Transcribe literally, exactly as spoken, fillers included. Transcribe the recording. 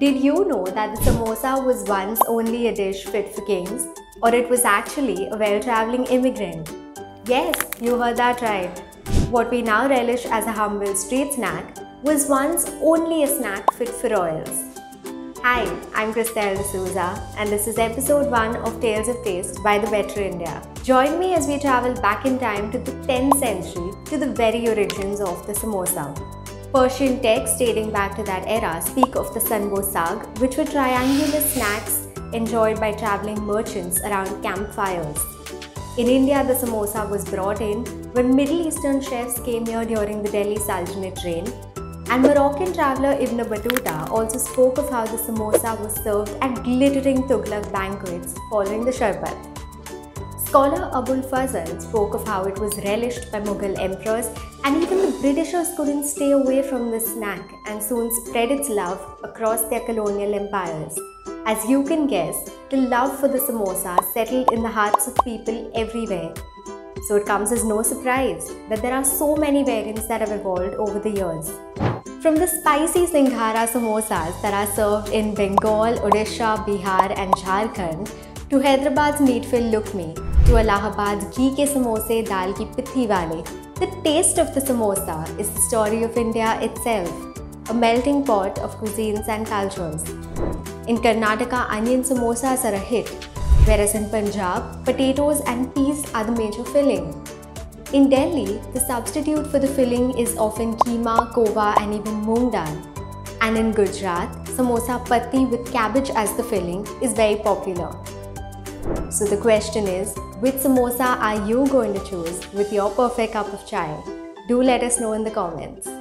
Did you know that the samosa was once only a dish fit for kings? Or it was actually a well-traveling immigrant? Yes, you heard that right. What we now relish as a humble street snack was once only a snack fit for royals. Hi, I'm Christelle D'Souza and this is episode one of Tales of Taste by The Better India. Join me as we travel back in time to the tenth century to the very origins of the samosa. Persian texts dating back to that era speak of the Sanbosag, which were triangular snacks enjoyed by traveling merchants around campfires. In India, the samosa was brought in when Middle Eastern chefs came here during the Delhi Sultanate reign. And Moroccan traveller Ibn Battuta also spoke of how the samosa was served at glittering Tughlaq banquets following the sharbat. Scholar Abul Fazal spoke of how it was relished by Mughal emperors, and even the Britishers couldn't stay away from this snack and soon spread its love across their colonial empires. As you can guess, the love for the samosa settled in the hearts of people everywhere. So it comes as no surprise that there are so many variants that have evolved over the years. From the spicy Singhara samosas that are served in Bengal, Odisha, Bihar and Jharkhand, to Hyderabad's meat-filled Lukmi, to Allahabad's ghee ke samose dal ki pithi wale, the taste of the samosa is the story of India itself, a melting pot of cuisines and cultures. In Karnataka, onion samosas are a hit, whereas in Punjab, potatoes and peas are the major filling. In Delhi, the substitute for the filling is often keema, kova and even moong dal. And in Gujarat, samosa patti with cabbage as the filling is very popular. So the question is, which samosa are you going to choose with your perfect cup of chai? Do let us know in the comments.